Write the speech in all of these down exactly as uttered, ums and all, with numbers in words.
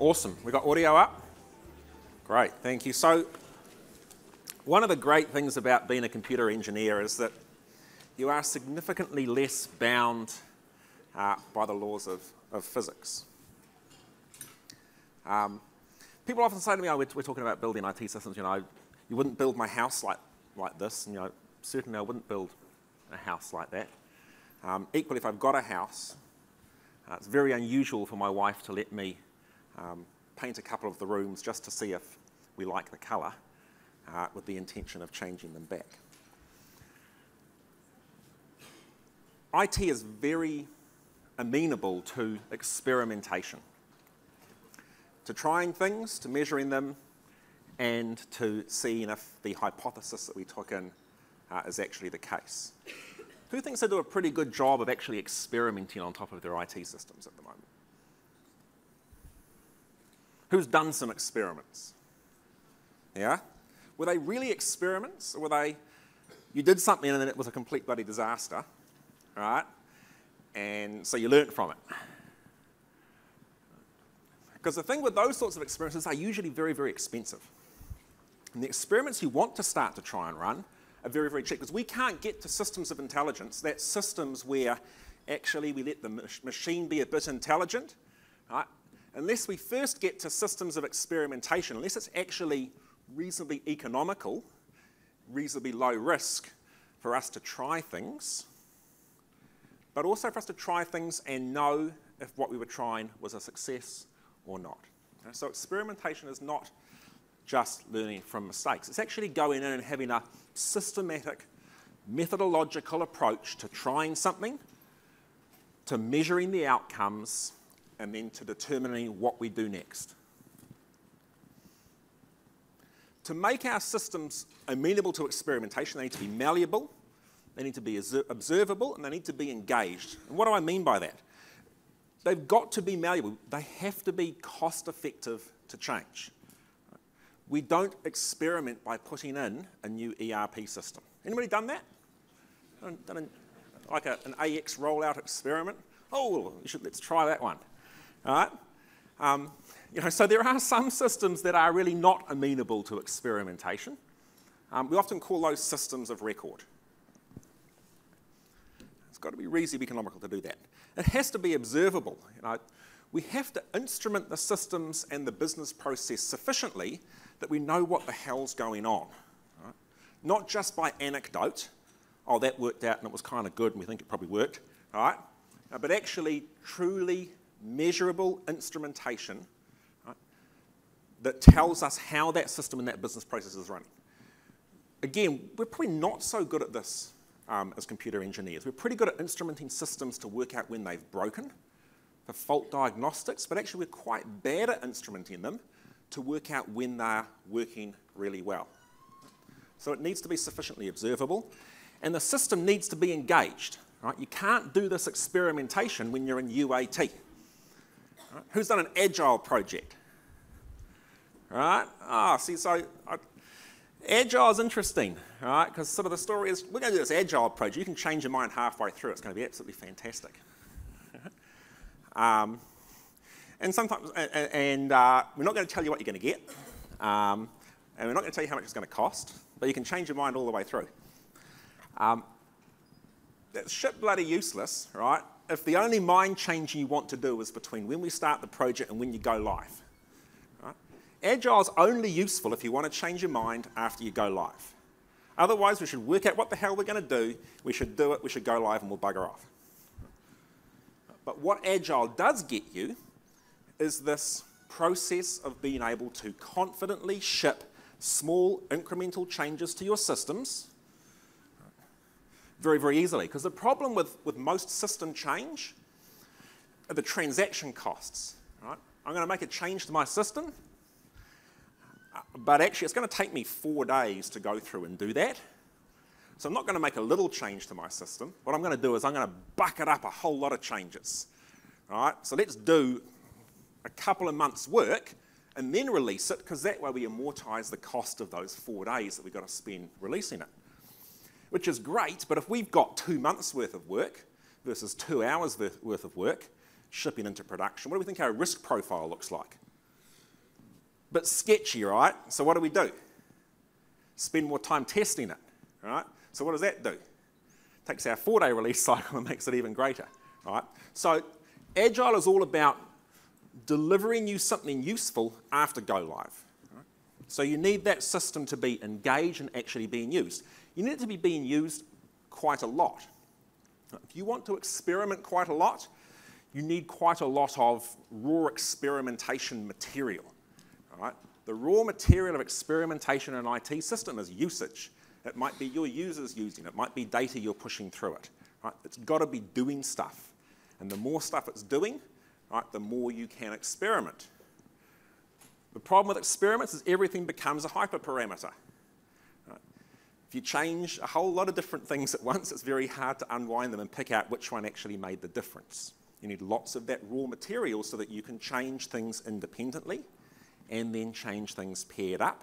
Awesome. We got audio up? Great, thank you. So one of the great things about being a computer engineer is that you are significantly less bound uh, by the laws of, of physics. Um, people often say to me, oh, we're, we're talking about building I T systems, you know, you wouldn't build my house like, like this, and you know, certainly I wouldn't build a house like that. Um, equally, if I've got a house, uh, it's very unusual for my wife to let me um, paint a couple of the rooms just to see if we like the colour, uh, with the intention of changing them back. I T is very amenable to experimentation, to trying things, to measuring them, and to seeing if the hypothesis that we took in uh, is actually the case. Who thinks they do a pretty good job of actually experimenting on top of their I T systems at the moment? Who's done some experiments? Yeah? Were they really experiments, or were they, you did something and then it was a complete bloody disaster, right? And so you learnt from it. Because the thing with those sorts of experiments, are usually very, very expensive. And the experiments you want to start to try and run are very, very cheap, because we can't get to systems of intelligence. That's systems where actually we let the machine be a bit intelligent, right? Unless we first get to systems of experimentation, unless it's actually reasonably economical, reasonably low risk for us to try things, but also for us to try things and know if what we were trying was a success or not. So experimentation is not just learning from mistakes. It's actually going in and having a systematic, methodological approach to trying something, to measuring the outcomes, and then to determining what we do next. To make our systems amenable to experimentation, they need to be malleable, they need to be observable, and they need to be engaged. And what do I mean by that? They've got to be malleable. They have to be cost-effective to change. We don't experiment by putting in a new E R P system. Anybody done that? Done an, like a, an A X rollout experiment? Oh, you should, let's try that one. All right? Um, you know, so there are some systems that are really not amenable to experimentation. Um, we often call those systems of record. It's got to be reasonably economical to do that. It has to be observable. You know, we have to instrument the systems and the business process sufficiently that we know what the hell's going on. Right? Not just by anecdote, oh, that worked out and it was kind of good and we think it probably worked, right? Uh, but actually truly measurable instrumentation, right, that tells us how that system and that business process is running. Again, we're probably not so good at this Um, as computer engineers. We're pretty good at instrumenting systems to work out when they've broken, for fault diagnostics, but actually we're quite bad at instrumenting them to work out when they're working really well. So it needs to be sufficiently observable, and the system needs to be engaged. Right? You can't do this experimentation when you're in U A T. Right? Who's done an Agile project? Right? Ah, see, so... I, Agile is interesting, right? Because sort of the story is, we're going to do this Agile project. You can change your mind halfway through. It's going to be absolutely fantastic. um, and sometimes, and uh, we're not going to tell you what you're going to get, um, and we're not going to tell you how much it's going to cost. But you can change your mind all the way through. Um, that's shit bloody useless, right? If the only mind change you want to do is between when we start the project and when you go live. Agile's only useful if you want to change your mind after you go live. Otherwise, we should work out what the hell we're going to do, we should do it, we should go live, and we'll bugger off. But what Agile does get you is this process of being able to confidently ship small incremental changes to your systems very, very easily. Because the problem with, with most system change are the transaction costs. Right? I'm going to make a change to my system, but actually it's going to take me four days to go through and do that. So I'm not going to make a little change to my system. What I'm going to do is I'm going to bucket up a whole lot of changes. All right, so let's do a couple of months' work and then release it, because that way we amortize the cost of those four days that we've got to spend releasing it. Which is great, but if we've got two months' worth of work versus two hours' worth of work shipping into production, what do we think our risk profile looks like? bit sketchy, right? So what do we do? Spend more time testing it, right? So what does that do? Takes our four-day release cycle and makes it even greater, right? So Agile is all about delivering you something useful after go live. Right? So you need that system to be engaged and actually being used. You need it to be being used quite a lot. If you want to experiment quite a lot, you need quite a lot of raw experimentation material. All right? The raw material of experimentation in an I T system is usage. It might be your users using it. It might be data you're pushing through it. Right? It's got to be doing stuff. And the more stuff it's doing, right, the more you can experiment. The problem with experiments is everything becomes a hyperparameter. Right? If you change a whole lot of different things at once, it's very hard to unwind them and pick out which one actually made the difference. You need lots of that raw material so that you can change things independently and then change things paired up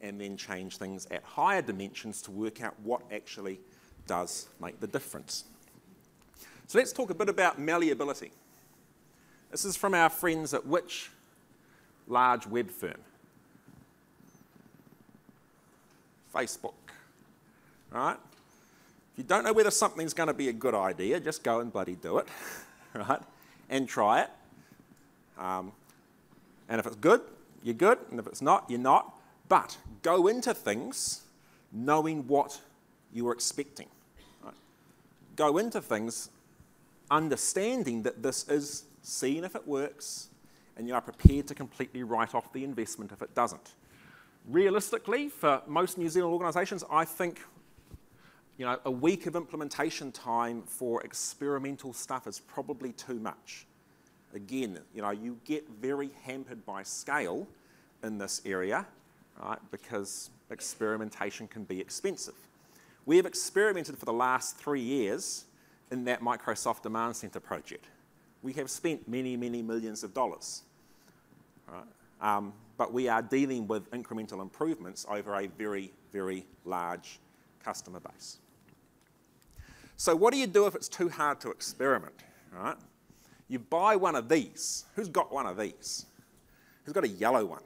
and then change things at higher dimensions to work out what actually does make the difference. So let's talk a bit about malleability. This is from our friends at which large web firm? Facebook, right? If you don't know whether something's going to be a good idea, just go and bloody do it, right? And try it. Um, and if it's good, you're good, and if it's not, you're not. But go into things knowing what you were expecting. Right? Go into things understanding that this is seeing if it works, and you are prepared to completely write off the investment if it doesn't. Realistically, for most New Zealand organisations, I think you know, a week of implementation time for experimental stuff is probably too much. Again, you know, you get very hampered by scale in this area, right, because experimentation can be expensive. We have experimented for the last three years in that Microsoft Demand Center project. We have spent many, many millions of dollars. Right? Um, but we are dealing with incremental improvements over a very, very large customer base. So what do you do if it's too hard to experiment? Right? You buy one of these. Who's got one of these? Who's got a yellow one?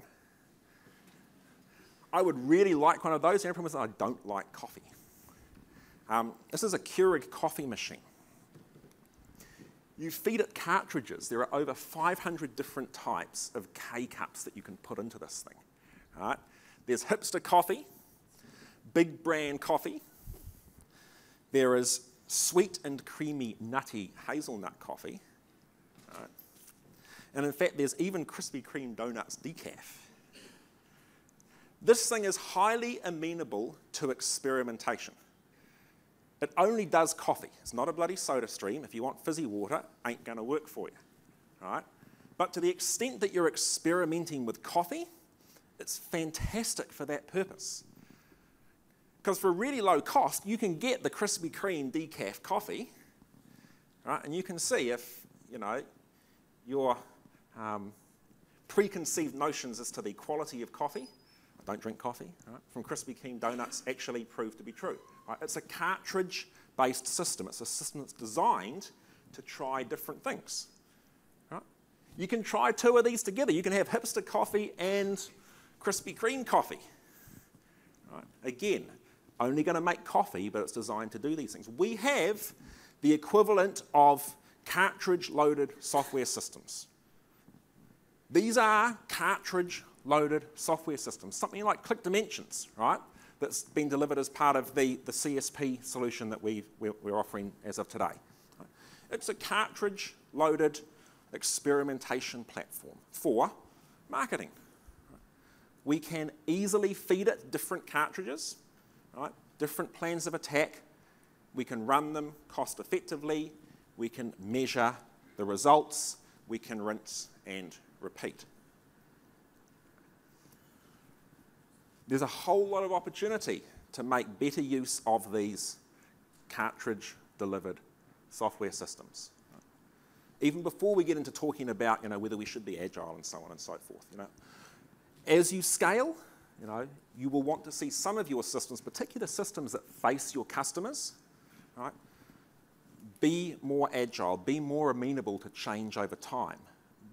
I would really like one of those. The only problem is I don't like coffee. Um, this is a Keurig coffee machine. You feed it cartridges. There are over five hundred different types of K-cups that you can put into this thing. All right? There's hipster coffee, big brand coffee. There is sweet and creamy nutty hazelnut coffee. All right? And in fact, there's even Krispy Kreme donuts decaf. This thing is highly amenable to experimentation. It only does coffee. It's not a bloody soda stream. If you want fizzy water, ain't going to work for you. Right? But to the extent that you're experimenting with coffee, it's fantastic for that purpose. Because for a really low cost, you can get the Krispy Kreme decaf coffee, right? And you can see if you know your um, preconceived notions as to the quality of coffee. I don't drink coffee. Right? From Krispy Kreme donuts actually proved to be true. Right, it's a cartridge-based system. It's a system that's designed to try different things. Right? You can try two of these together. You can have hipster coffee and Krispy Kreme coffee. Right? Again, only going to make coffee, but it's designed to do these things. We have the equivalent of cartridge-loaded software systems. These are cartridge-loaded software systems, something like ClickDimensions, right? That's been delivered as part of the, the C S P solution that we've, we're, we're offering as of today. It's a cartridge-loaded experimentation platform for marketing. We can easily feed it different cartridges, right? Different plans of attack. We can run them cost-effectively. We can measure the results. We can rinse and repeat. There's a whole lot of opportunity to make better use of these cartridge-delivered software systems. Even before we get into talking about you know, whether we should be agile and so on and so forth. You know, as you scale, you know, you will want to see some of your systems, particularly systems that face your customers, right, be more agile, be more amenable to change over time.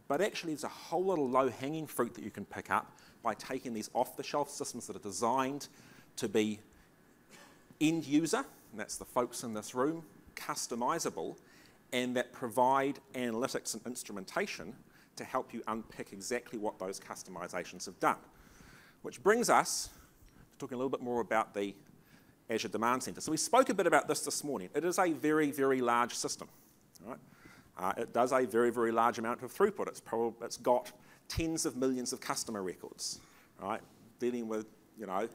But actually, there's a whole lot of low-hanging fruit that you can pick up by taking these off-the-shelf systems that are designed to be end user, and that's the folks in this room, customizable, and that provide analytics and instrumentation to help you unpick exactly what those customizations have done. Which brings us to talking a little bit more about the Azure Demand Center. So we spoke a bit about this this morning. It is a very, very large system. Right? Uh, it does a very, very large amount of throughput. It's, probably, it's got tens of millions of customer records, right? Dealing with, you know,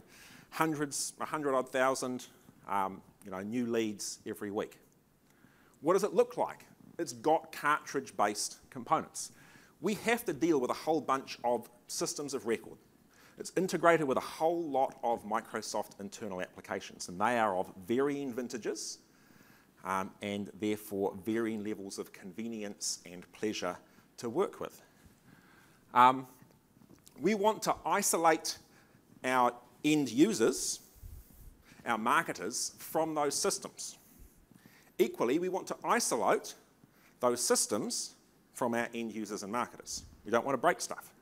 hundreds, a hundred odd thousand, um, you know, new leads every week. What does it look like? It's got cartridge-based components. We have to deal with a whole bunch of systems of record. It's integrated with a whole lot of Microsoft internal applications, and they are of varying vintages um, and therefore varying levels of convenience and pleasure to work with. Um, we want to isolate our end users, our marketers, from those systems. Equally, we want to isolate those systems from our end users and marketers. We don't want to break stuff.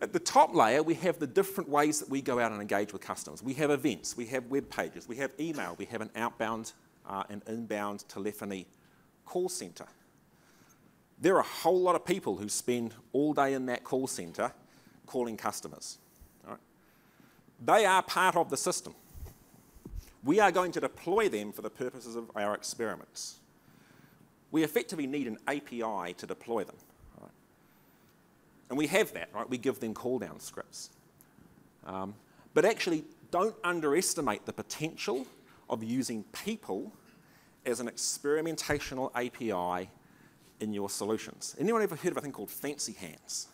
At the top layer, we have the different ways that we go out and engage with customers. We have events, we have web pages, we have email, we have an outbound uh, and inbound telephony call centre. There are a whole lot of people who spend all day in that call centre calling customers. All right? They are part of the system. We are going to deploy them for the purposes of our experiments. We effectively need an A P I to deploy them. Right? And we have that, right? We give them call down scripts. Um, but actually, don't underestimate the potential of using people as an experimentational A P I in your solutions. Anyone ever heard of a thing called Fancy Hands?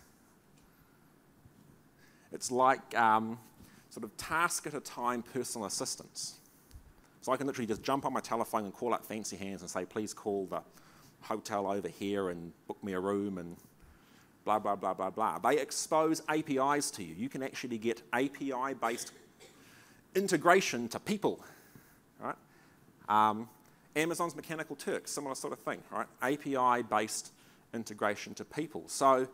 It's like um, sort of task at a time personal assistance. So I can literally just jump on my telephone and call up Fancy Hands and say, please call the hotel over here and book me a room and blah, blah, blah, blah, blah. They expose A P Is to you. You can actually get A P I-based integration to people. Right? Um, Amazon's Mechanical Turk, similar sort of thing. Right? A P I-based integration to people. So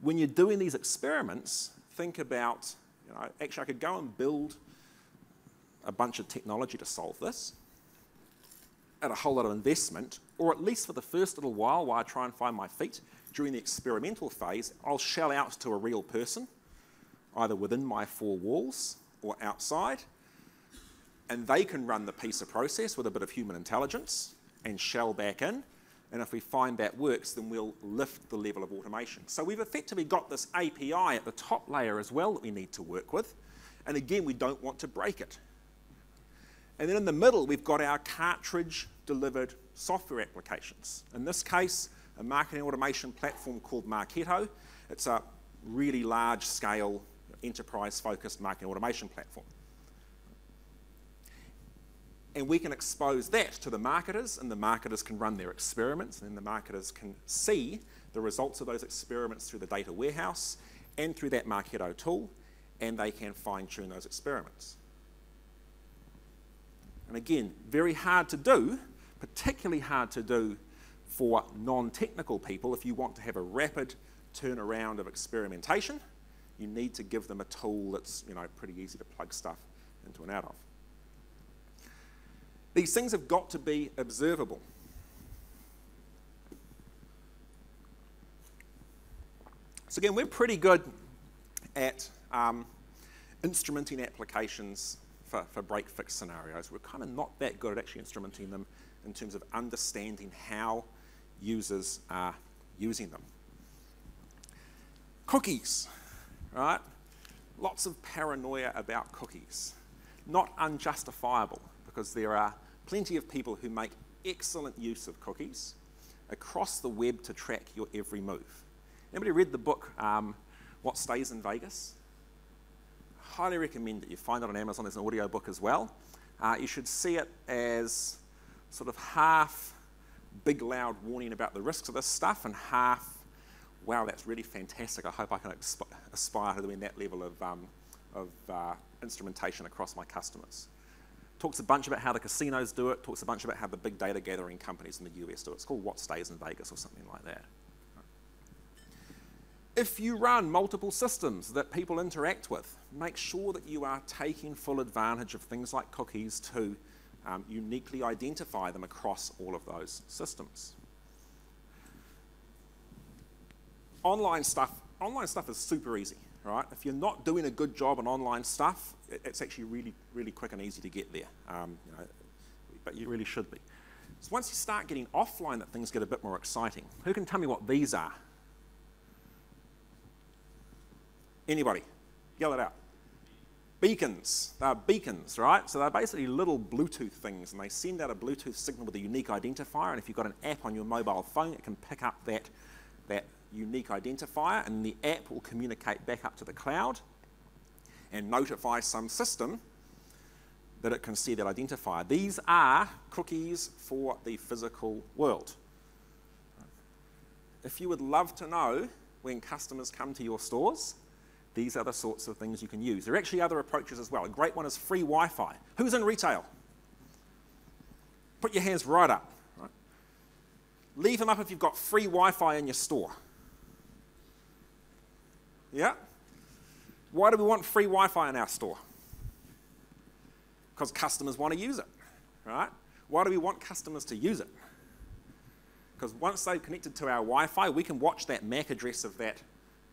when you're doing these experiments, think about, you know, actually I could go and build a bunch of technology to solve this at a whole lot of investment, or at least for the first little while while I try and find my feet during the experimental phase, I'll shell out to a real person, either within my four walls or outside, and they can run the piece of process with a bit of human intelligence and shell back in, and if we find that works, then we'll lift the level of automation. So we've effectively got this A P I at the top layer as well that we need to work with, and again, we don't want to break it. And then in the middle, we've got our cartridge-delivered software applications. In this case, a marketing automation platform called Marketo. It's a really large-scale, enterprise-focused marketing automation platform. And we can expose that to the marketers, and the marketers can run their experiments, and then the marketers can see the results of those experiments through the data warehouse and through that Marketo tool, and they can fine-tune those experiments. And again, very hard to do, particularly hard to do for non-technical people. If you want to have a rapid turnaround of experimentation, you need to give them a tool that's, you know, pretty easy to plug stuff into and out of. These things have got to be observable. So again, we're pretty good at um, instrumenting applications For, for break-fix scenarios. We're kind of not that good at actually instrumenting them in terms of understanding how users are using them. Cookies, right? Lots of paranoia about cookies. Not unjustifiable, because there are plenty of people who make excellent use of cookies across the web to track your every move. Anybody read the book, um, What Stays in Vegas? Highly recommend it. You find it on Amazon. There's an audio book as well. Uh, you should see it as sort of half big loud warning about the risks of this stuff and half, wow, that's really fantastic. I hope I can aspire to doing that level of, um, of uh, instrumentation across my customers. Talks a bunch about how the casinos do it. Talks a bunch about how the big data gathering companies in the U S do it. It's called What Stays in Vegas or something like that. If you run multiple systems that people interact with, make sure that you are taking full advantage of things like cookies to um, uniquely identify them across all of those systems. Online stuff, online stuff is super easy, right? If you're not doing a good job on online stuff, it's actually really, really quick and easy to get there, um, you know, but you really should be. So once you start getting offline, that things get a bit more exciting. Who can tell me what these are? Anybody? Yell it out. Beacons. They're beacons, right? So they're basically little Bluetooth things, and they send out a Bluetooth signal with a unique identifier, and if you've got an app on your mobile phone, it can pick up that, that unique identifier, and the app will communicate back up to the cloud and notify some system that it can see that identifier. These are cookies for the physical world. If you would love to know when customers come to your stores, these are the sorts of things you can use. There are actually other approaches as well. A great one is free Wi-Fi. Who's in retail? Put your hands right up. Right? Leave them up if you've got free Wi-Fi in your store. Yeah? Why do we want free Wi-Fi in our store? Because customers want to use it, right? Why do we want customers to use it? Because once they've connected to our Wi-Fi, we can watch that M A C address of that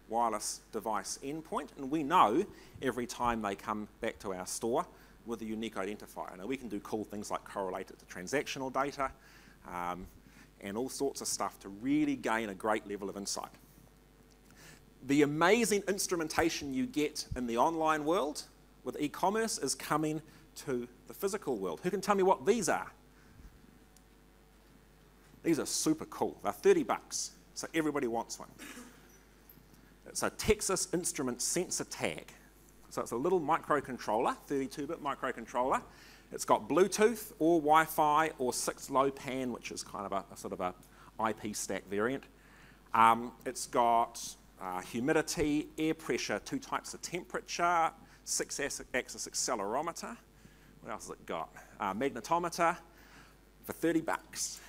wireless device endpoint, and we know every time they come back to our store with a unique identifier. Now we can do cool things like correlate it to transactional data um, and all sorts of stuff to really gain a great level of insight. The amazing instrumentation you get in the online world with e-commerce is coming to the physical world. Who can tell me what these are? These are super cool. They're thirty bucks, so everybody wants one. It's a Texas Instruments sensor tag. So it's a little microcontroller, thirty-two bit microcontroller. It's got Bluetooth or Wi-Fi or six low pan, which is kind of a, a sort of a I P stack variant. Um, it's got uh, humidity, air pressure, two types of temperature, six axis accelerometer. What else has it got? Uh, magnetometer for thirty bucks.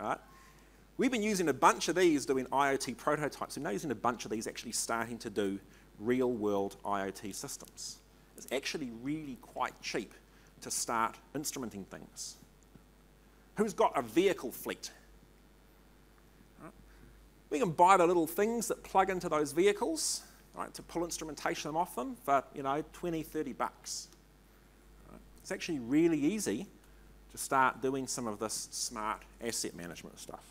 All right. We've been using a bunch of these doing IoT prototypes. We're now using a bunch of these actually starting to do real-world IoT systems. It's actually really quite cheap to start instrumenting things. Who's got a vehicle fleet? Right. We can buy the little things that plug into those vehicles, right, to pull instrumentation off them for, you know, twenty, thirty bucks. Right. It's actually really easy to start doing some of this smart asset management stuff.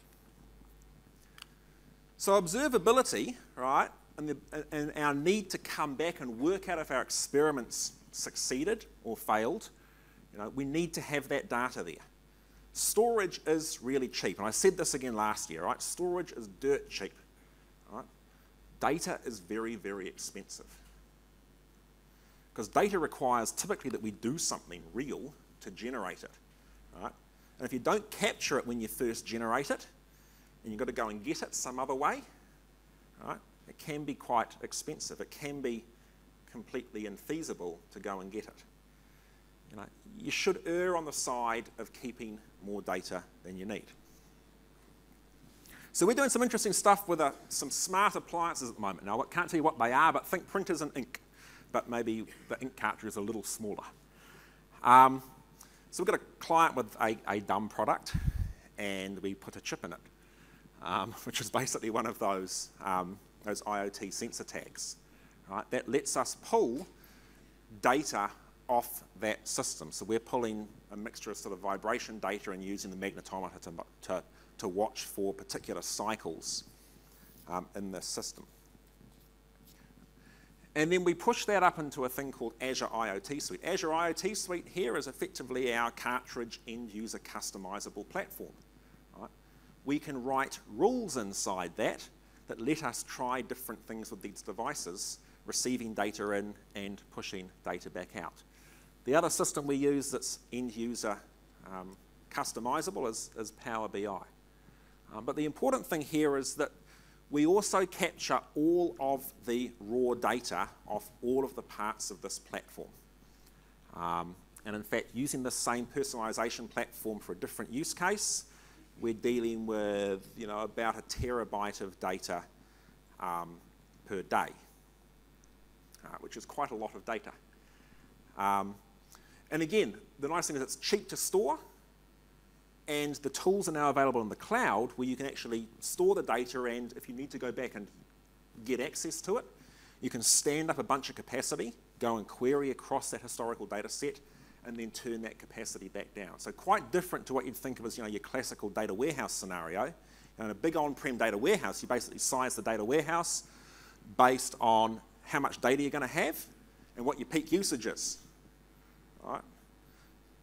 So observability, right, and, the, and our need to come back and work out if our experiments succeeded or failed, you know, we need to have that data there. Storage is really cheap, and I said this again last year, right? Storage is dirt cheap, right? Data is very, very expensive. Because data requires typically that we do something real to generate it, right? And if you don't capture it when you first generate it, and you've got to go and get it some other way, right? It can be quite expensive. It can be completely infeasible to go and get it. You know, you should err on the side of keeping more data than you need. So we're doing some interesting stuff with a, some smart appliances at the moment. Now, I can't tell you what they are, but think printers and ink, but maybe the ink cartridge is a little smaller. Um, so we've got a client with a, a dumb product, and we put a chip in it. Um, which is basically one of those, um, those IoT sensor tags, right? That lets us pull data off that system. So we're pulling a mixture of sort of vibration data and using the magnetometer to, to, to watch for particular cycles um, in the system. And then we push that up into a thing called Azure IoT Suite. Azure IoT Suite here is effectively our cartridge end-user customizable platform. We can write rules inside that that let us try different things with these devices, receiving data in and pushing data back out. The other system we use that's end-user um, customizable is, is Power B I. Um, but the important thing here is that we also capture all of the raw data of all of the parts of this platform. Um, and in fact, using the same personalization platform for a different use case, we're dealing with, you know, about a terabyte of data um, per day, uh, which is quite a lot of data. Um, and again, the nice thing is it's cheap to store, and the tools are now available in the cloud where you can actually store the data, and if you need to go back and get access to it, you can stand up a bunch of capacity, go and query across that historical data set, and then turn that capacity back down. So quite different to what you'd think of as, you know, your classical data warehouse scenario. And in a big on-prem data warehouse, you basically size the data warehouse based on how much data you're going to have and what your peak usage is. All right?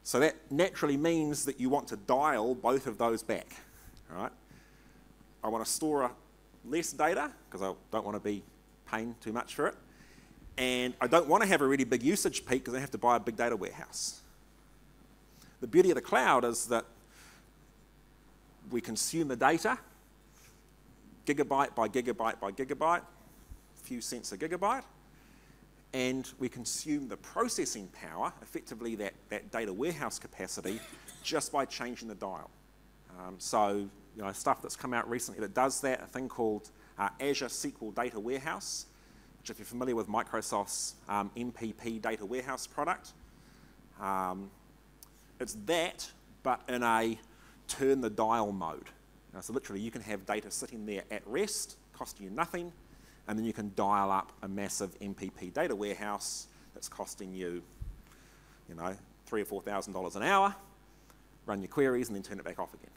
So that naturally means that you want to dial both of those back. All right? I want to store less data because I don't want to be paying too much for it. And I don't want to have a really big usage peak because I have to buy a big data warehouse. The beauty of the cloud is that we consume the data, gigabyte by gigabyte by gigabyte, a few cents a gigabyte, and we consume the processing power, effectively that, that data warehouse capacity, just by changing the dial. Um, so, you know, stuff that's come out recently that does that, a thing called uh, Azure S Q L Data Warehouse, which if you're familiar with Microsoft's um, M P P data warehouse product, um, it's that, but in a turn the dial mode. Now, so literally you can have data sitting there at rest, costing you nothing, and then you can dial up a massive M P P data warehouse that's costing you, you know, three or four thousand dollars an hour, run your queries and then turn it back off again.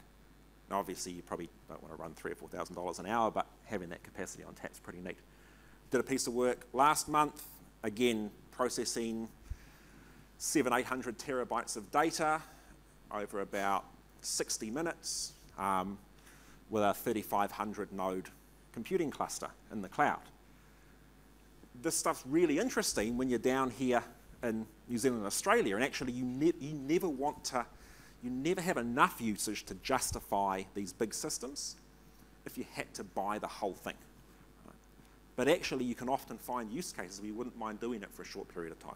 Now obviously you probably don't want to run three or four thousand dollars an hour, but having that capacity on tap's pretty neat. Did a piece of work last month, again processing seven, eight hundred terabytes of data over about sixty minutes um, with a thirty-five hundred node computing cluster in the cloud. This stuff's really interesting when you're down here in New Zealand and Australia, and actually you, ne you never want to, you never have enough usage to justify these big systems if you had to buy the whole thing. But actually you can often find use cases where you wouldn't mind doing it for a short period of time.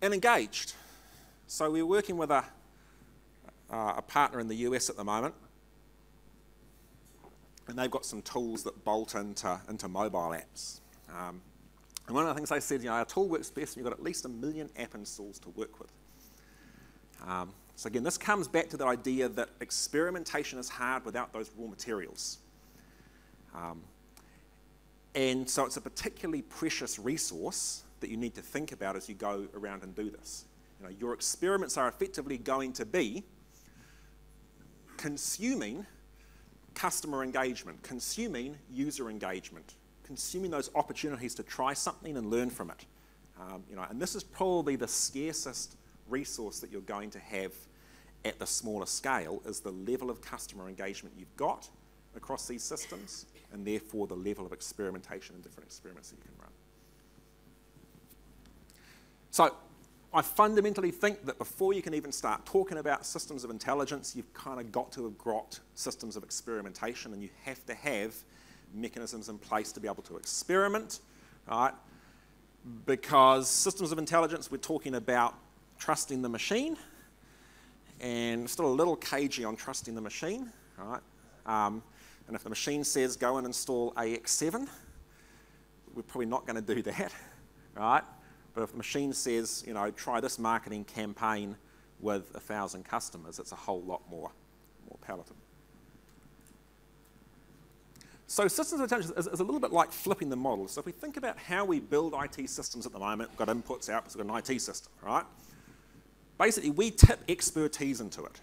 And engaged. So we're working with a, uh, a partner in the U S at the moment, and they've got some tools that bolt into, into mobile apps. Um, and one of the things they said, you know, our tool works best when you've got at least a million app installs to work with. Um, so again, this comes back to the idea that experimentation is hard without those raw materials. Um, and so it's a particularly precious resource that you need to think about as you go around and do this. You know, your experiments are effectively going to be consuming customer engagement, consuming user engagement, consuming those opportunities to try something and learn from it. Um, you know, and this is probably the scarcest resource that you're going to have at the smaller scale, is the level of customer engagement you've got across these systems, and therefore the level of experimentation and different experiments that you can run. So I fundamentally think that before you can even start talking about systems of intelligence, you've kind of got to have got systems of experimentation, and you have to have mechanisms in place to be able to experiment, right? Because systems of intelligence, we're talking about trusting the machine, and I'm still a little cagey on trusting the machine, right? Um, and if the machine says go and install A X seven, we're probably not going to do that, right? But if the machine says, you know, try this marketing campaign with a thousand customers, it's a whole lot more, more palatable. So systems of intelligence is, is a little bit like flipping the model. So if we think about how we build I T systems at the moment, we've got inputs, outputs, we've got an I T system, right? Basically, we tip expertise into it.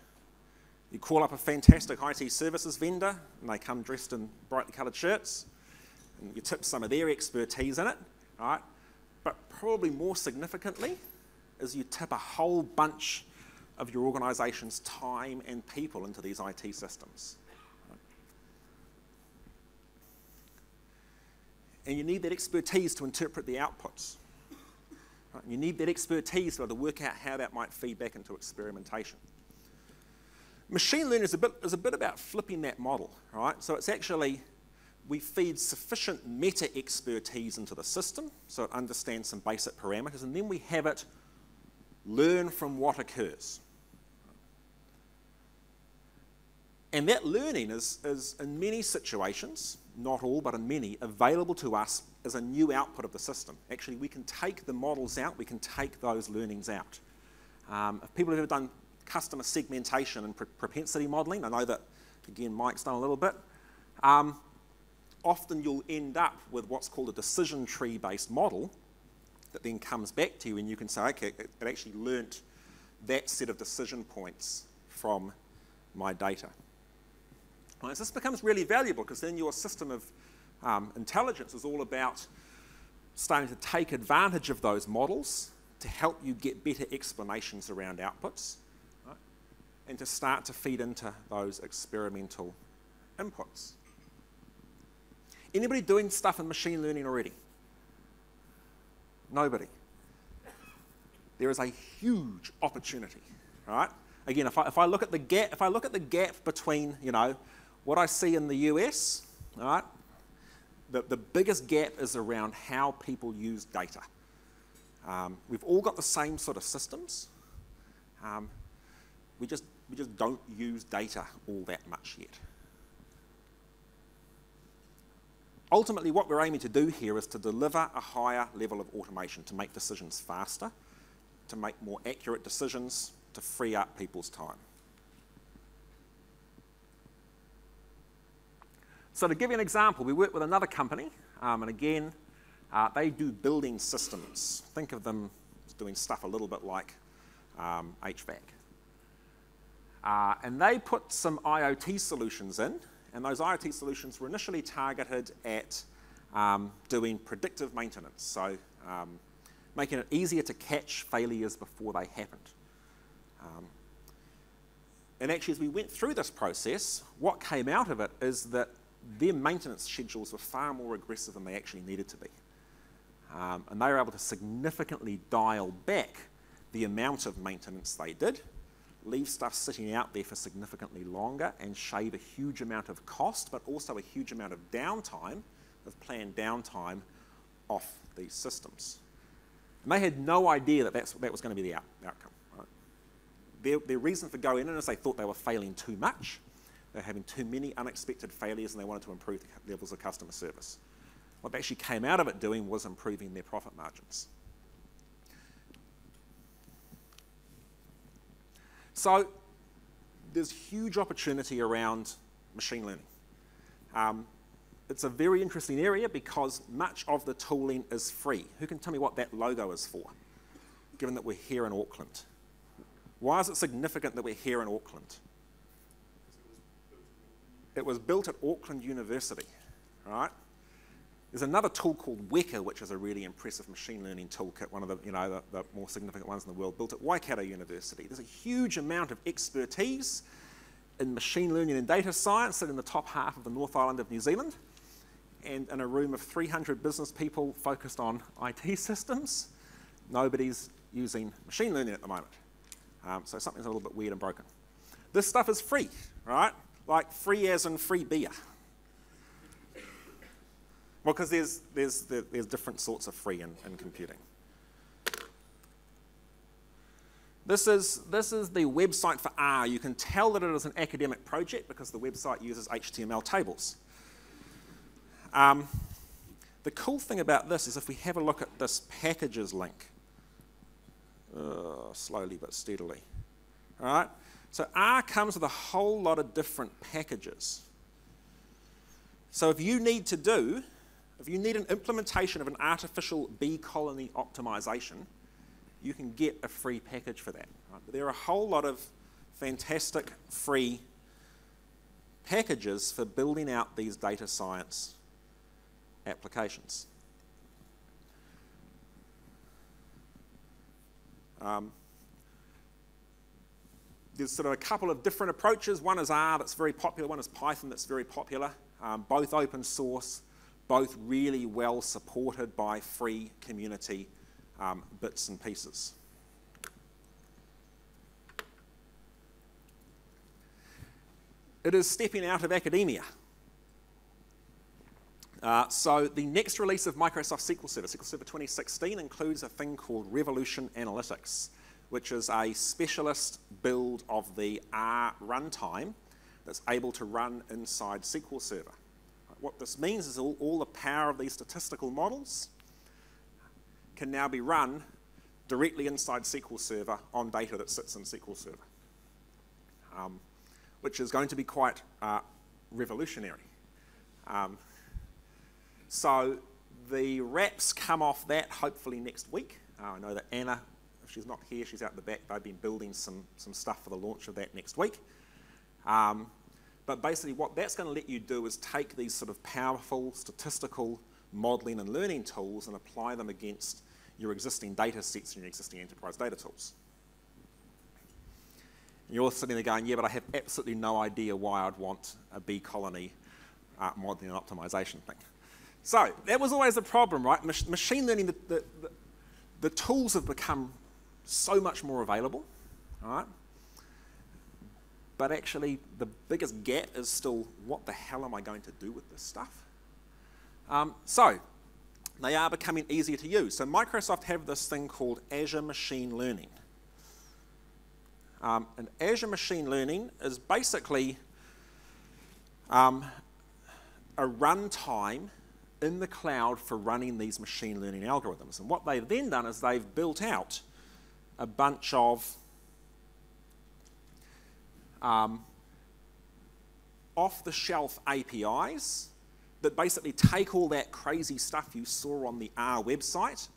You call up a fantastic I T services vendor, and they come dressed in brightly coloured shirts, and you tip some of their expertise in it, right? But probably more significantly is you tip a whole bunch of your organisation's time and people into these I T systems. Right? And you need that expertise to interpret the outputs. Right? You need that expertise to be able to work out how that might feed back into experimentation. Machine learning is a bit, is a bit about flipping that model, right? So it's actually, we feed sufficient meta-expertise into the system so it understands some basic parameters, and then we have it learn from what occurs. And that learning is, is in many situations, not all, but in many, available to us as a new output of the system. Actually, we can take the models out, we can take those learnings out. Um, if people have ever done customer segmentation and pr propensity modelling, I know that, again, Mike's done a little bit, um, often you'll end up with what's called a decision tree-based model that then comes back to you and you can say, okay, it, it actually learnt that set of decision points from my data. Right, so this becomes really valuable because then your system of um, intelligence is all about starting to take advantage of those models to help you get better explanations around outputs, right, and to start to feed into those experimental inputs. Anybody doing stuff in machine learning already? Nobody. There is a huge opportunity, right? Again, if I, if I look at the gap, if I look at the gap between, you know, what I see in the U S, all right, the, the biggest gap is around how people use data. Um, we've all got the same sort of systems. Um, we just, we just don't use data all that much yet. Ultimately, what we're aiming to do here is to deliver a higher level of automation, to make decisions faster, to make more accurate decisions, to free up people's time. So to give you an example, we work with another company, um, and again, uh, they do building systems. Think of them as doing stuff a little bit like um, H V A C. Uh, and they put some I O T solutions in, and those I O T solutions were initially targeted at um, doing predictive maintenance, so um, making it easier to catch failures before they happened. Um, and actually, as we went through this process, what came out of it is that their maintenance schedules were far more aggressive than they actually needed to be. Um, and they were able to significantly dial back the amount of maintenance they did, leave stuff sitting out there for significantly longer, and shave a huge amount of cost, but also a huge amount of downtime, of planned downtime, off these systems. And they had no idea that that's, that was going to be the out, outcome. Right? Their, their reason for going in is they thought they were failing too much. They're having too many unexpected failures and they wanted to improve the levels of customer service. What they actually came out of it doing was improving their profit margins. So there's huge opportunity around machine learning. Um, it's a very interesting area because much of the tooling is free. Who can tell me what that logo is for, given that we're here in Auckland? Why is it significant that we're here in Auckland? It was built at Auckland University, right? There's another tool called Weka, which is a really impressive machine learning toolkit, one of the, you know, the, the more significant ones in the world, built at Waikato University. There's a huge amount of expertise in machine learning and data science sitting in the top half of the North Island of New Zealand, and in a room of three hundred business people focused on I T systems, nobody's using machine learning at the moment. Um, so something's a little bit weird and broken. This stuff is free, right? Like free as in free beer. Well, because there's, there's, there's different sorts of free in, in computing. This is, this is the website for R. You can tell that it is an academic project because the website uses H T M L tables. Um, the cool thing about this is if we have a look at this packages link, uh, slowly but steadily, all right? So R comes with a whole lot of different packages. So if you need to do, if you need an implementation of an artificial bee colony optimization, you can get a free package for that. Right? But there are a whole lot of fantastic free packages for building out these data science applications. Um, There's sort of a couple of different approaches. One is R that's very popular, one is Python that's very popular. Um, both open source, both really well supported by free community um, bits and pieces. It is stepping out of academia. Uh, so the next release of Microsoft S Q L Server, S Q L Server twenty sixteen, includes a thing called Revolution Analytics, which is a specialist build of the R runtime that's able to run inside S Q L Server. What this means is all, all the power of these statistical models can now be run directly inside S Q L Server on data that sits in S Q L Server, um, which is going to be quite uh, revolutionary. Um, so the wraps come off that hopefully next week. Uh, I know that Anna, if she's not here, she's out the back. They've been building some, some stuff for the launch of that next week. Um, but basically what that's going to let you do is take these sort of powerful statistical modelling and learning tools and apply them against your existing data sets and your existing enterprise data tools. And you're sitting there going, yeah, but I have absolutely no idea why I'd want a bee colony uh, modelling and optimisation thing. So that was always the problem, right? Mach machine learning, the, the, the, the tools have become so much more available, all right? But actually, the biggest gap is still, what the hell am I going to do with this stuff? Um, so they are becoming easier to use. So Microsoft have this thing called Azure Machine Learning. Um, and Azure Machine Learning is basically um, a runtime in the cloud for running these machine learning algorithms. And what they've then done is they've built out a bunch of um, off-the-shelf A P Is that basically take all that crazy stuff you saw on the R website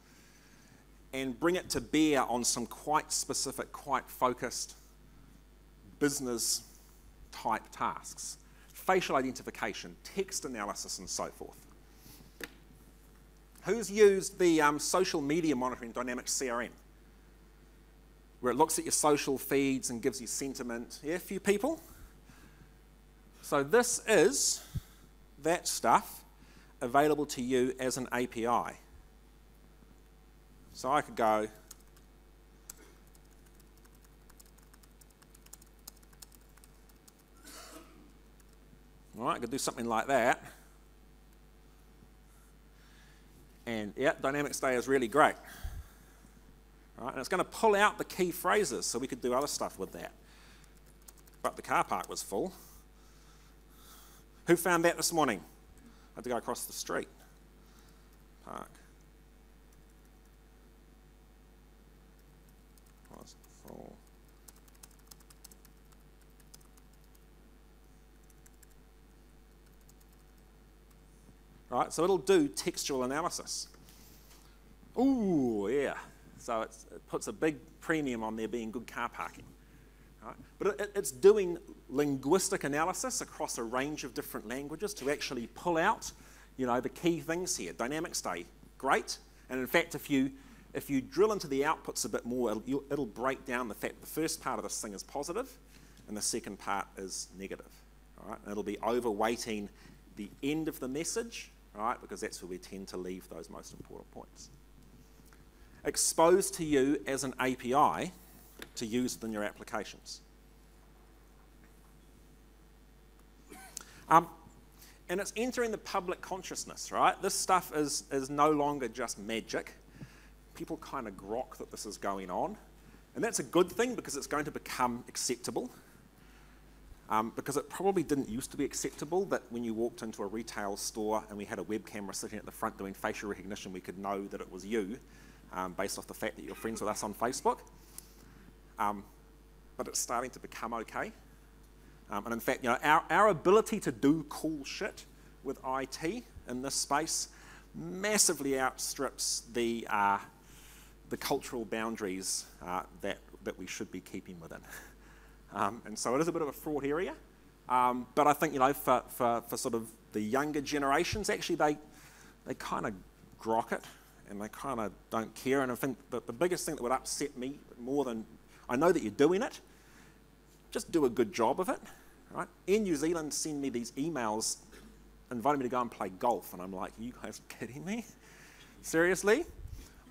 and bring it to bear on some quite specific, quite focused business-type tasks. Facial identification, text analysis, and so forth. Who's used the um, social media monitoring Dynamics C R M? Where it looks at your social feeds and gives you sentiment. Yeah, a few people. So this is that stuff available to you as an A P I. So I could go, all right, I could do something like that. And yeah, Dynamics Day is really great. All right, and it's going to pull out the key phrases, so we could do other stuff with that. But the car park was full. Who found that this morning? I had to go across the street. Park. Was full. Right, so it'll do textual analysis. Ooh, yeah. So it's, it puts a big premium on there being good car parking. Right? But it, it's doing linguistic analysis across a range of different languages to actually pull out, you know, the key things here. Dynamics Day, great. And in fact, if you, if you drill into the outputs a bit more, it'll, you, it'll break down the fact the first part of this thing is positive and the second part is negative. All right? And it'll be overweighting the end of the message, right? Because that's where we tend to leave those most important points. Exposed to you as an A P I to use within your applications. Um, and it's entering the public consciousness, right? This stuff is, is no longer just magic. People kind of grok that this is going on. And that's a good thing because it's going to become acceptable. Um, because it probably didn't used to be acceptable that when you walked into a retail store and we had a web camera sitting at the front doing facial recognition, we could know that it was you um, based off the fact that you're friends with us on Facebook. Um, but it's starting to become okay. Um, and in fact, you know, our, our ability to do cool shit with I T in this space massively outstrips the, uh, the cultural boundaries uh, that, that we should be keeping within. Um, and so it is a bit of a fraught area, um, but I think, you know, for, for, for sort of the younger generations, actually they, they kind of grok it and they kind of don't care. And I think that the biggest thing that would upset me more than, I know that you're doing it, just do a good job of it. Right? In New Zealand, send me these emails inviting me to go and play golf, and I'm like, are you guys kidding me? Seriously?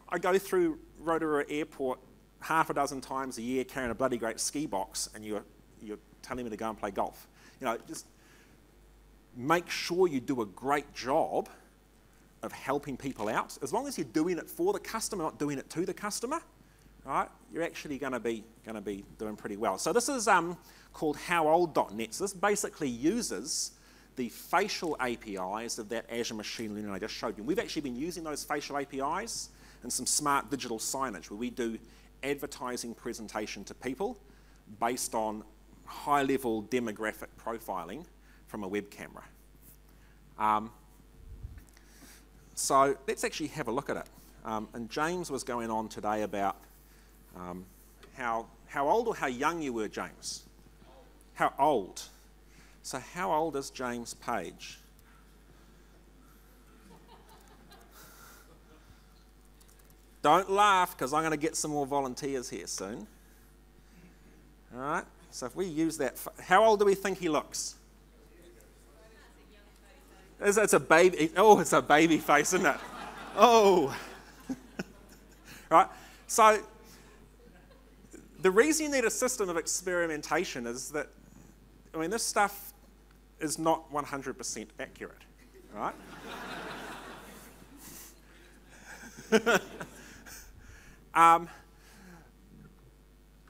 I go through Rotorua Airport half a dozen times a year carrying a bloody great ski box, and you're, you're telling me to go and play golf. You know, just make sure you do a great job of helping people out. As long as you're doing it for the customer, not doing it to the customer, all right, you're actually going to be going to be doing pretty well. So this is um, called How Old dot net. So this basically uses the facial A P Is of that Azure Machine Learning I just showed you. We've actually been using those facial A P Is and some smart digital signage where we do advertising presentation to people based on high-level demographic profiling from a web camera. Um, so let's actually have a look at it. Um, and James was going on today about um, how, how old or how young you were, James? How old. So how old is James Page? Don't laugh, because I'm going to get some more volunteers here soon. All right, so if we use that, how old do we think he looks? It's, it's a baby, oh, it's a baby face, isn't it? Oh. Right, so the reason you need a system of experimentation is that, I mean, this stuff is not one hundred percent accurate, right? um,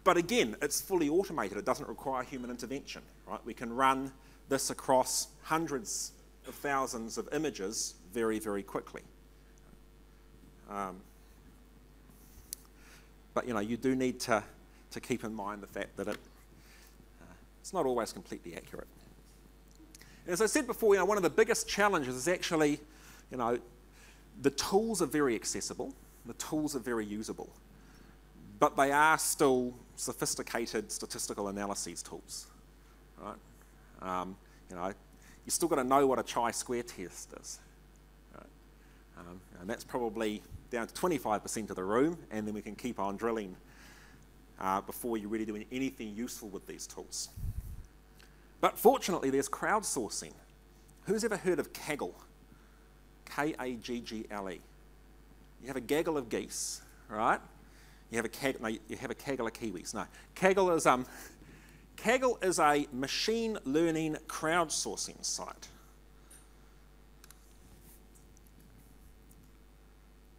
but again, it's fully automated. It doesn't require human intervention, right? We can run this across hundreds of thousands of images very, very quickly. Um, but, you know, you do need to, to keep in mind the fact that it It's not always completely accurate. As I said before, you know, one of the biggest challenges is actually, you know, the tools are very accessible, the tools are very usable, but they are still sophisticated statistical analyses tools, right? Um, you know, you still got to know what a chi-square test is, right? Um, and that's probably down to twenty-five percent of the room, and then we can keep on drilling uh, before you're really doing anything useful with these tools. But fortunately, there's crowdsourcing. Who's ever heard of Kaggle? K A G G L E. You have a gaggle of geese, right? You have a kag no, you have a kaggle of kiwis. No, Kaggle is um, Kaggle is a machine learning crowdsourcing site.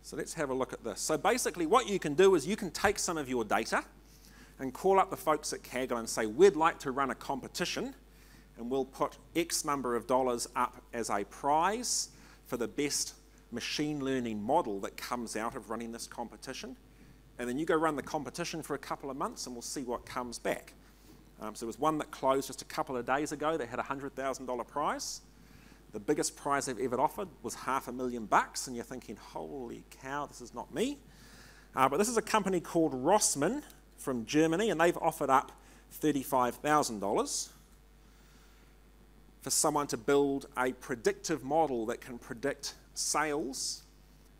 So let's have a look at this. So basically, what you can do is you can take some of your data and call up the folks at Kaggle and say, we'd like to run a competition, and we'll put X number of dollars up as a prize for the best machine learning model that comes out of running this competition. And then you go run the competition for a couple of months, and we'll see what comes back. Um, so there was one that closed just a couple of days ago that had a one hundred thousand dollar prize. The biggest prize they've ever offered was half a million bucks, and you're thinking, holy cow, this is not me. Uh, but this is a company called Rossmann from Germany, and they've offered up thirty-five thousand dollars for someone to build a predictive model that can predict sales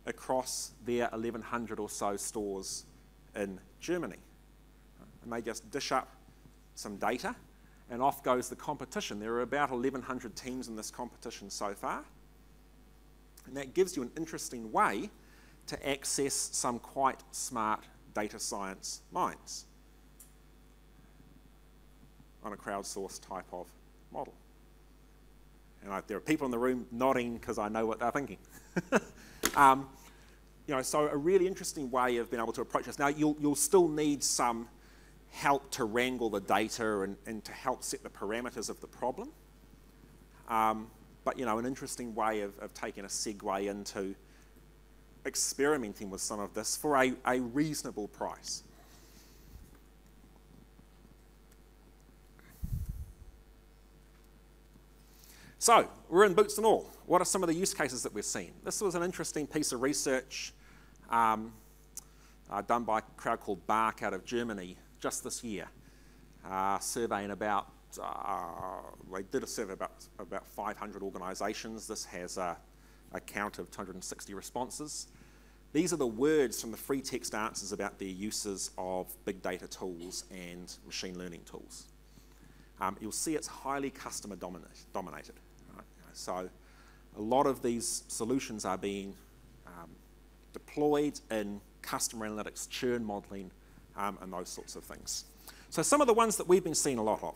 across their eleven hundred or so stores in Germany. And they just dish up some data, and off goes the competition. There are about eleven hundred teams in this competition so far, and that gives you an interesting way to access some quite smart data science minds on a crowdsourced type of model. And I, there are people in the room nodding because I know what they're thinking. um, you know, so a really interesting way of being able to approach this. Now, you'll, you'll still need some help to wrangle the data and, and to help set the parameters of the problem. Um, but, you know, an interesting way of, of taking a segue into experimenting with some of this for a, a reasonable price. So, we're in boots and all. What are some of the use cases that we've seen? This was an interesting piece of research um, uh, done by a crowd called Bark out of Germany just this year, uh, surveying about, uh, they did a survey about, about five hundred organisations. This has a, a count of two hundred sixty responses. These are the words from the free text answers about their uses of big data tools and machine learning tools. Um, you'll see it's highly customer dominate, dominated. Right? So a lot of these solutions are being um, deployed in customer analytics, churn modelling, um, and those sorts of things. So some of the ones that we've been seeing a lot of.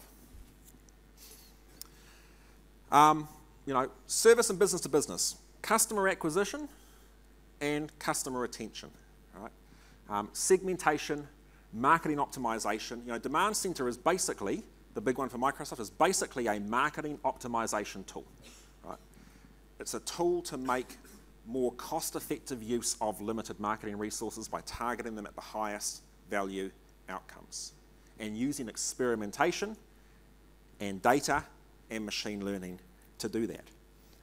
Um, you know, service and business to business. Customer acquisition and customer retention. Right? um, segmentation, marketing optimization. You know, Demand Center is basically, the big one for Microsoft, is basically a marketing optimization tool. Right? It's a tool to make more cost-effective use of limited marketing resources by targeting them at the highest value outcomes and using experimentation and data and machine learning to do that.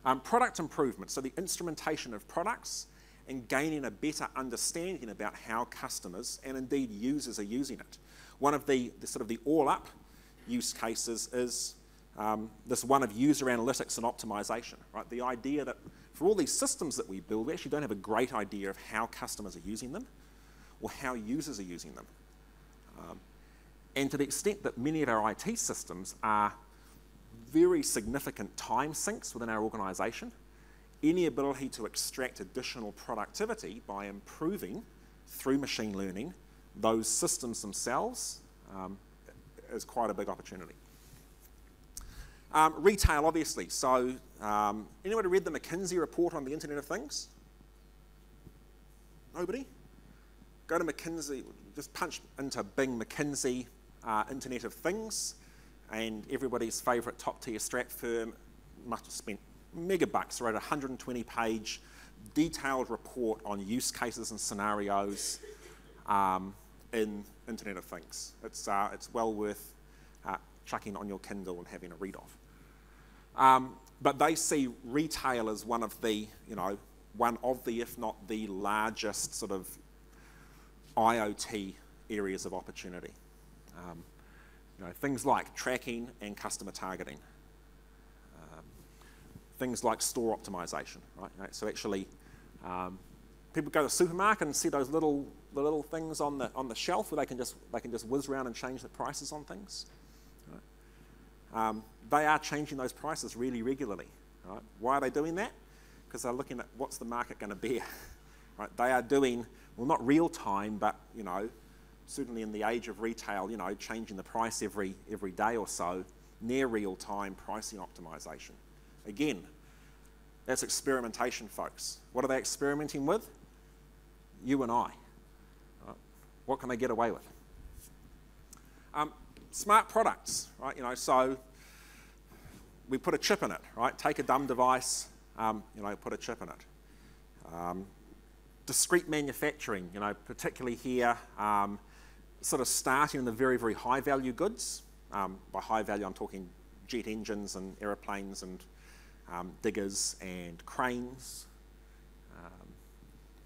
Um, product improvement, so the instrumentation of products and gaining a better understanding about how customers and indeed users are using it. One of the, the sort of the all-up use cases is um, this one of user analytics and optimization, right? The idea that for all these systems that we build, we actually don't have a great idea of how customers are using them or how users are using them. Um, and to the extent that many of our I T systems are very significant time sinks within our organisation, any ability to extract additional productivity by improving through machine learning those systems themselves um, is quite a big opportunity. Um, retail, obviously. So um, anyone who read the McKinsey report on the Internet of Things? Nobody? Go to McKinsey, just punch into Bing McKinsey uh, Internet of Things, and everybody's favourite top-tier strat firm must have spent mega bucks, wrote a one hundred twenty page detailed report on use cases and scenarios um, in Internet of Things. It's, uh, it's well worth uh, chucking on your Kindle and having a read of. Um, but they see retail as one of the, you know, one of the, if not the largest sort of I O T areas of opportunity. Um, You know, things like tracking and customer targeting, um, things like store optimization, right? You know, so actually, um, people go to the supermarket and see those little the little things on the on the shelf where they can just they can just whiz around and change the prices on things. Right? Um, they are changing those prices really regularly. Right? Why are they doing that? Because they're looking at what's the market going to bear. Right? They are doing, well, not real time, but you know. Certainly in the age of retail, you know, changing the price every, every day or so, near real-time pricing optimization. Again, that's experimentation, folks. What are they experimenting with? You and I. Right? What can they get away with? Um, smart products, right? You know, so we put a chip in it, right? Take a dumb device, um, you know, put a chip in it. Um, discrete manufacturing, you know, particularly here, um, sort of starting in the very, very high-value goods. Um, by high-value, I'm talking jet engines and aeroplanes and um, diggers and cranes. Um,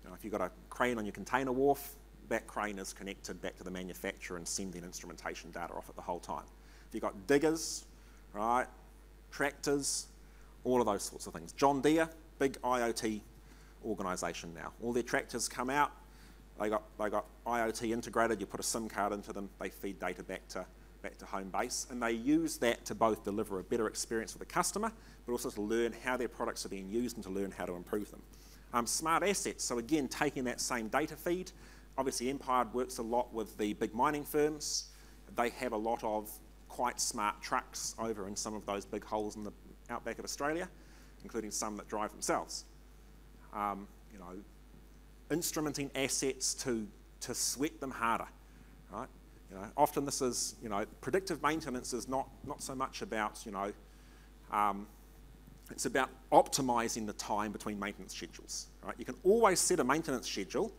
you know, if you've got a crane on your container wharf, that crane is connected back to the manufacturer and sending instrumentation data off it the whole time. If you've got diggers, right, tractors, all of those sorts of things. John Deere, big I O T organisation now. All their tractors come out, They got, they got I O T integrated, you put a SIM card into them, they feed data back to, back to home base, and they use that to both deliver a better experience for the customer, but also to learn how their products are being used and to learn how to improve them. Um, smart assets, so again, taking that same data feed, obviously Empire works a lot with the big mining firms, they have a lot of quite smart trucks over in some of those big holes in the outback of Australia, including some that drive themselves. Um, you know, instrumenting assets to, to sweat them harder, right? You know, often this is, you know, predictive maintenance is not, not so much about, you know, um, it's about optimising the time between maintenance schedules, right? You can always set a maintenance schedule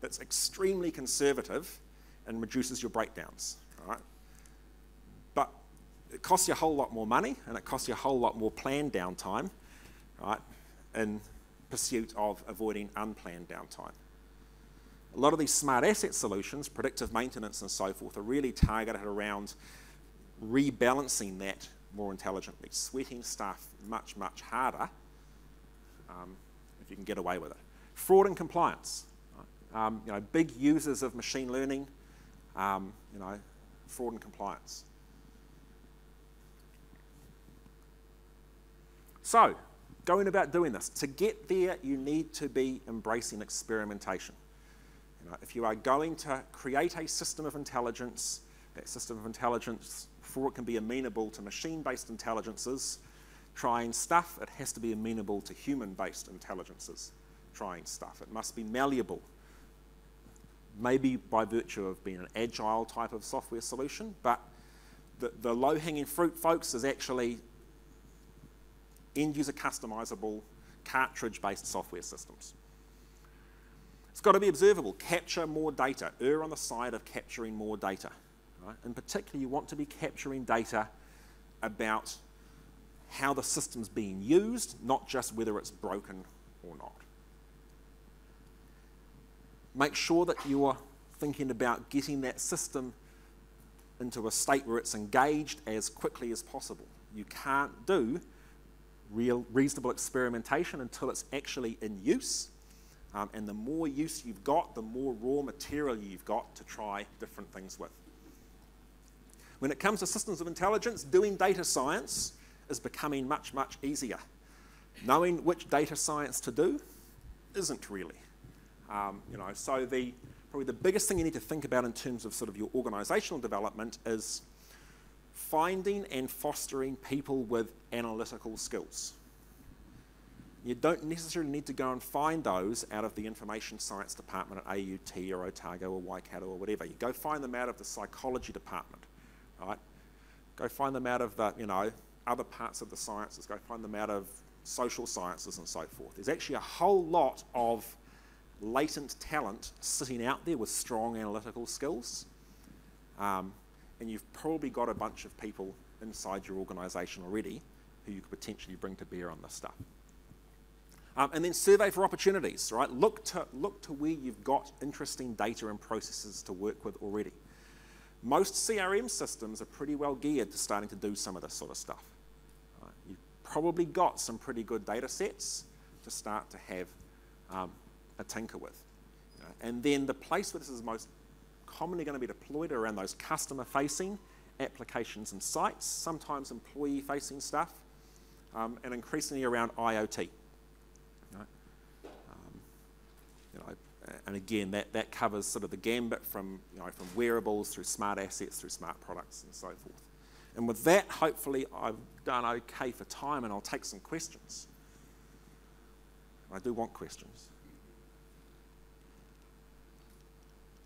that's extremely conservative and reduces your breakdowns, right? But it costs you a whole lot more money and it costs you a whole lot more planned downtime, right? And pursuit of avoiding unplanned downtime. A lot of these smart asset solutions, predictive maintenance and so forth, are really targeted around rebalancing that more intelligently, sweating stuff much, much harder um, if you can get away with it. Fraud and compliance. Right? Um, you know, big users of machine learning, um, you know, fraud and compliance. So, going about doing this. To get there, you need to be embracing experimentation. You know, if you are going to create a system of intelligence, that system of intelligence, before it can be amenable to machine-based intelligences, trying stuff, it has to be amenable to human-based intelligences, trying stuff. It must be malleable. maybe by virtue of being an agile type of software solution, but the, the low-hanging fruit, folks, is actually end-user customizable, cartridge-based software systems. It's got to be observable. Capture more data. Err on the side of capturing more data. Right? In particular, you want to be capturing data about how the system's being used, not just whether it's broken or not. Make sure that you're thinking about getting that system into a state where it's engaged as quickly as possible. You can't do real reasonable experimentation until it's actually in use. Um, and the more use you've got, the more raw material you've got to try different things with. When it comes to systems of intelligence, doing data science is becoming much, much easier. Knowing which data science to do isn't really. Um, you know, so the, probably the biggest thing you need to think about in terms of sort of your organisational development is finding and fostering people with analytical skills. You don't necessarily need to go and find those out of the information science department at A U T or Otago or Waikato or whatever. You go find them out of the psychology department, right? Go find them out of the, you know, other parts of the sciences. Go find them out of social sciences and so forth. There's actually a whole lot of latent talent sitting out there with strong analytical skills. Um, and you've probably got a bunch of people inside your organisation already who you could potentially bring to bear on this stuff. Um, and then survey for opportunities, right? Look to, look to where you've got interesting data and processes to work with already. Most C R M systems are pretty well geared to starting to do some of this sort of stuff. Right? You've probably got some pretty good data sets to start to have um, a tinker with. You know? And then the place where this is most commonly going to be deployed around those customer-facing applications and sites, sometimes employee-facing stuff, um, and increasingly around IoT. You know, and again, that, that covers sort of the gambit from, you know, from wearables through smart assets, through smart products and so forth. And with that, hopefully I've done okay for time and I'll take some questions. I do want questions.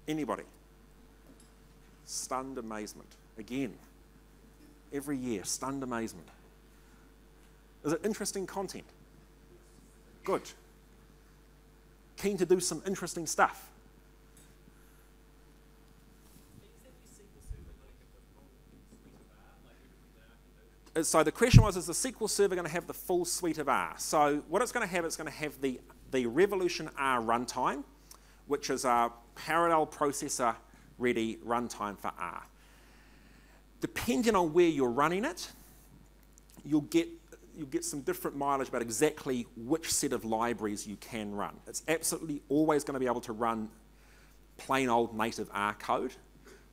Anybody? Stunned amazement. Again, every year, stunned amazement. Is it interesting content? Good. Keen to do some interesting stuff. So the question was, is the S Q L Server going to have the full suite of R? So what it's going to have, it's going to have the, the Revolution R runtime, which is a parallel processor ready runtime for R. Depending on where you're running it, you'll get you'll get some different mileage about exactly which set of libraries you can run. It's absolutely always going to be able to run plain old native R code.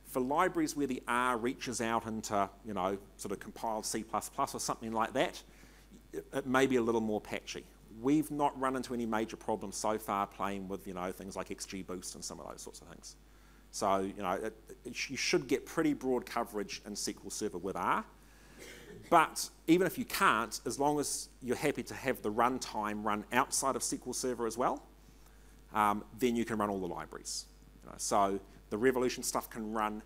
For libraries where the R reaches out into, you know, sort of compiled C plus plus or something like that, it, it may be a little more patchy. We've not run into any major problems so far playing with, you know, things like X G Boost and some of those sorts of things. So, you know, it, it, you should get pretty broad coverage in S Q L Server with R. But even if you can't, as long as you're happy to have the runtime run outside of S Q L Server as well, um, then you can run all the libraries. You know, so the Revolution stuff can run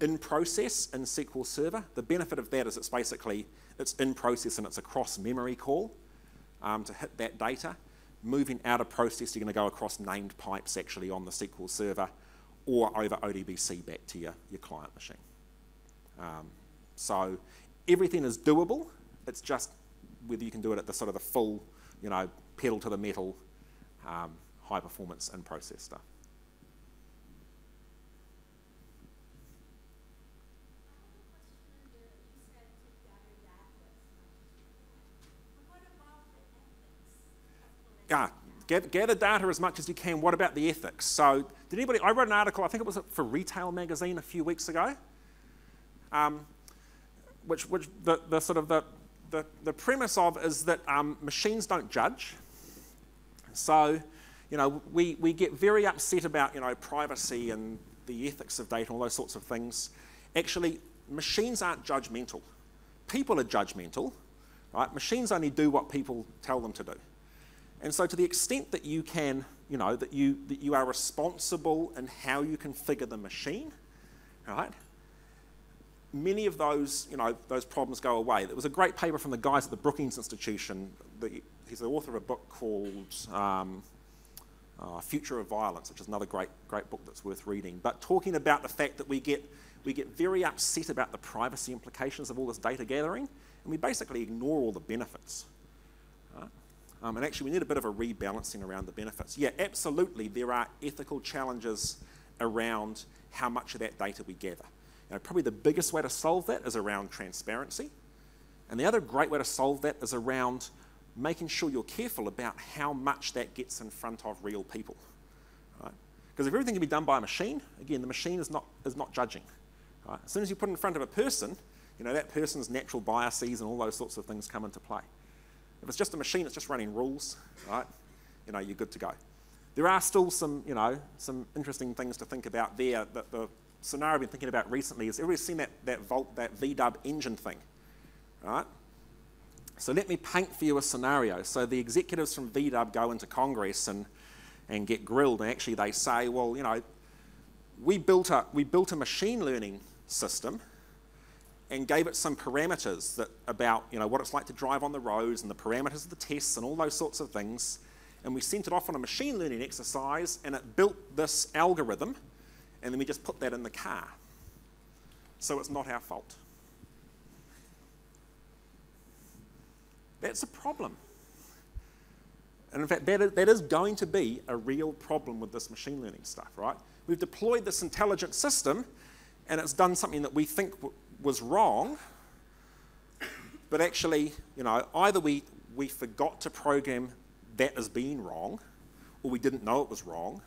in process in S Q L Server. The benefit of that is it's basically, it's in process and it's a cross-memory call um, to hit that data. Moving out of process, you're going to go across named pipes actually on the S Q L Server or over O D B C back to your, your client machine. Um, so... Everything is doable, it's just whether you can do it at the sort of the full, you know, pedal to the metal, um, high performance in process stuff. Yeah, gather, gather data as much as you can. What about the ethics? So did anybody, I wrote an article, I think it was for Retail Magazine a few weeks ago. Um, which, which the, the sort of the, the, the premise of is that um, machines don't judge. So, you know, we, we get very upset about, you know, privacy and the ethics of data and all those sorts of things. Actually, machines aren't judgmental. People are judgmental, right? Machines only do what people tell them to do. And so to the extent that you can you know, that you, that you are responsible in how you configure the machine, right? Many of those, you know, those problems go away. There was a great paper from the guys at the Brookings Institution. The, he's the author of a book called um, uh, Future of Violence, which is another great, great book that's worth reading. But talking about the fact that we get, we get very upset about the privacy implications of all this data gathering, and we basically ignore all the benefits. Right? Um, and actually, we need a bit of a rebalancing around the benefits. Yeah, absolutely, there are ethical challenges around how much of that data we gather. You know, probably the biggest way to solve that is around transparency. And the other great way to solve that is around making sure you're careful about how much that gets in front of real people. Right? Because if everything can be done by a machine, again, the machine is not, is not judging. Right? As soon as you put it in front of a person, you know, that person's natural biases and all those sorts of things come into play. If it's just a machine, it's just running rules, right? You know, you're good to go. There are still some, you know, some interesting things to think about there. The, the scenario I've been thinking about recently is everybody's seen that, that, volt, that V dub engine thing, right? So let me paint for you a scenario. So the executives from V dub go into Congress and, and get grilled, and actually they say, well, you know, we built a, we built a machine learning system and gave it some parameters that about, you know, what it's like to drive on the roads and the parameters of the tests and all those sorts of things. And we sent it off on a machine learning exercise and it built this algorithm, and then we just put that in the car. So it's not our fault. That's a problem. And in fact, that is, that is going to be a real problem with this machine learning stuff, right? We've deployed this intelligent system and it's done something that we think was wrong, but actually, you know, either we, we forgot to program that as being wrong, or we didn't know it was wrong,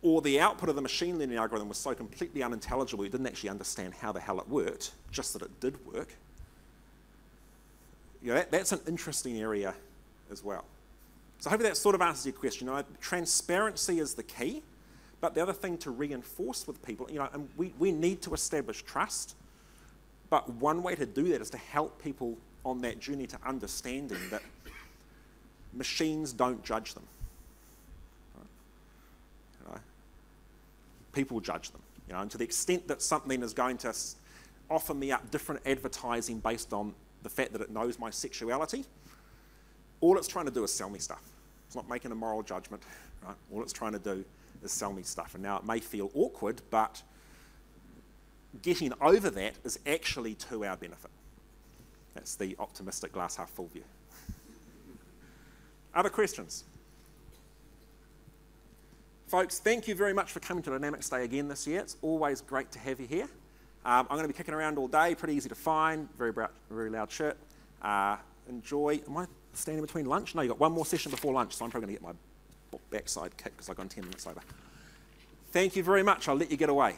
or the output of the machine learning algorithm was so completely unintelligible you didn't actually understand how the hell it worked, just that it did work. You know, that, that's an interesting area as well. So hopefully that sort of answers your question. You know, transparency is the key. But the other thing to reinforce with people, you know, and we, we need to establish trust, but one way to do that is to help people on that journey to understanding that machines don't judge them. Right? You know, people judge them. You know, and to the extent that something is going to offer me up different advertising based on the fact that it knows my sexuality, all it's trying to do is sell me stuff. It's not making a moral judgment. Right? All it's trying to do is sell me stuff. And now it may feel awkward, but getting over that is actually to our benefit. That's the optimistic glass half full view. Other questions? Folks, thank you very much for coming to Dynamics Day again this year. It's always great to have you here. Um, I'm going to be kicking around all day, pretty easy to find, very bright, very loud shirt. Uh, enjoy. Am I standing between lunch? No, you've got one more session before lunch, so I'm probably going to get my backside kick because I've gone ten minutes over. Thank you very much. I'll let you get away.